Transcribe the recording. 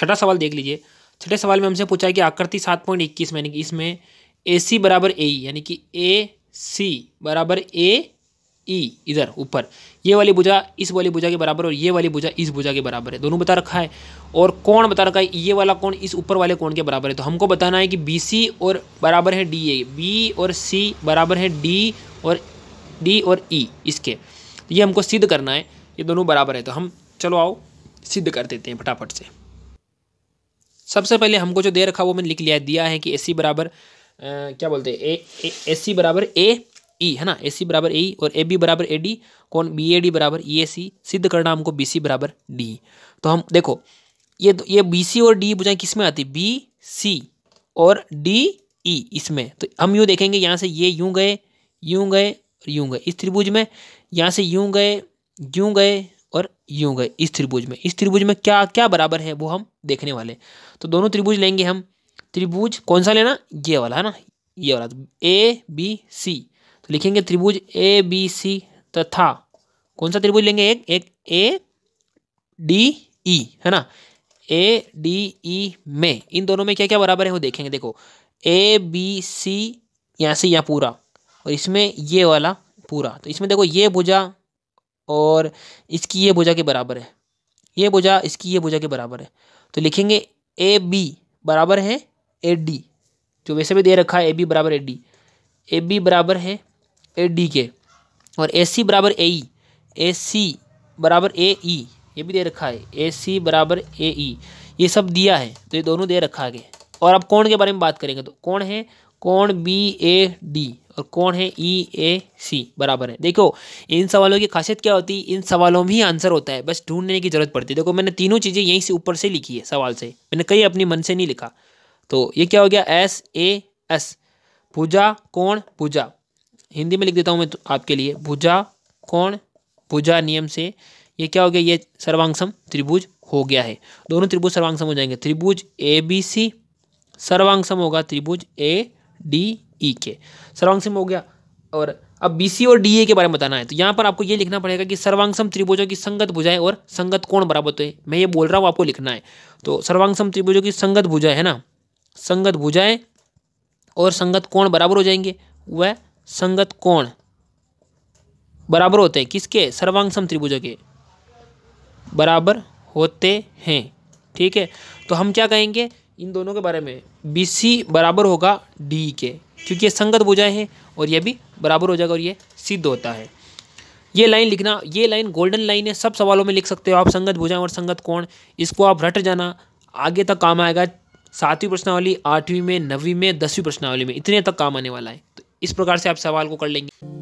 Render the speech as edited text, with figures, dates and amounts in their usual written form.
छठा सवाल देख लीजिए। छठे सवाल में हमसे पूछा है कि आकृति 7.21 में यानी कि इसमें AC बराबर AE यानी कि AC बराबर AE इधर ऊपर ये वाली भुजा इस वाली भुजा के बराबर और ये वाली भुजा इस भुजा के बराबर है, दोनों बता रखा है। और कोण बता रखा है, ये वाला कोण इस ऊपर वाले कोण के बराबर है। तो हमको बताना है कि BC और बराबर है DA, B और C बराबर है D और E इसके। तो ये हमको सिद्ध करना है, ये दोनों बराबर है। तो हम चलो आओ सिद्ध कर देते हैं फटाफट से। सबसे पहले हमको जो दे रखा वो मैंने लिख लिया है, दिया है कि AC बराबर क्या बोलते हैं AC बराबर AE है ना, AC बराबर AE और AB बराबर AD, कौन BAD बराबर EAC। सिद्ध करना हमको BC बराबर D। तो हम देखो ये BC और D भुजाएं किस में आती, BC और DE इसमें। तो हम यूँ देखेंगे, यहाँ से ये यूँ गए इस त्रिभुज में, यहाँ से यूँ गए और यूँ गए इस त्रिभुज में। इस त्रिभुज में क्या क्या बराबर है वो हम देखने वाले। तो दोनों त्रिभुज लेंगे हम, त्रिभुज कौन सा लेना, ये वाला है ना, ये वाला। तो ABC तो लिखेंगे त्रिभुज ABC तथा कौन सा त्रिभुज लेंगे, एक ADE है ना। ADE में इन दोनों में क्या क्या बराबर है वो देखेंगे। देखो ABC यहाँ से यहाँ पूरा और इसमें ये वाला पूरा। तो इसमें देखो ये भुजा और इसकी ये भुजा के बराबर है, ये भुजा इसकी ये भुजा के बराबर है। तो लिखेंगे AB बराबर है AD, जो वैसे भी दे रखा है AB बराबर AD, AB बराबर है AD के। और AC बराबर AE, AC बराबर AE ये भी दे रखा है, AC बराबर AE ये सब दिया है। तो ये दोनों दे रखा है। और अब कोण के बारे में बात करेंगे। तो कोण है, कोण BAD और कौन है EAC बराबर है। देखो इन सवालों की खासियत क्या होती है, इन सवालों में ही आंसर होता है, बस ढूंढने की जरूरत पड़ती है। देखो मैंने तीनों चीज़ें यहीं से ऊपर से लिखी है सवाल से, मैंने कहीं अपने मन से नहीं लिखा। तो ये क्या हो गया, SAS भुजा कोण भुजा। हिंदी में लिख देता हूँ मैं तो आपके लिए, भुजा कोण भुजा नियम से ये क्या हो गया, ये सर्वांगसम त्रिभुज हो गया है। दोनों त्रिभुज सर्वांगसम हो जाएंगे। त्रिभुज ABC सर्वांगसम होगा त्रिभुज ADE के, सर्वांगसम हो गया। और अब BC और DA के बारे में बताना है। तो यहाँ पर आपको ये लिखना पड़ेगा कि सर्वांगसम त्रिभुजों की संगत भुजाएं और संगत कोण बराबर होते हैं। मैं ये बोल रहा हूँ, आपको लिखना है। तो सर्वांगसम त्रिभुजों की संगत भुजाएं है ना, संगत भुजाएं और संगत कोण बराबर हो जाएंगे। वह संगत कोण बराबर होते हैं किसके, सर्वांगसम त्रिभुजों के बराबर होते हैं। ठीक है, तो हम क्या कहेंगे इन दोनों के बारे में, BC बराबर होगा DE के, क्योंकि ये संगत भुजाएं हैं और ये भी बराबर हो जाएगा और ये सिद्ध होता है। ये लाइन लिखना, ये लाइन गोल्डन लाइन है, सब सवालों में लिख सकते हो आप, संगत भुजाएं और संगत कोण। इसको आप रट जाना, आगे तक काम आएगा, 7वीं प्रश्नावली, 8वीं में, 9वीं में, 10वीं प्रश्नावली में, इतने तक काम आने वाला है। तो इस प्रकार से आप सवाल को कर लेंगे।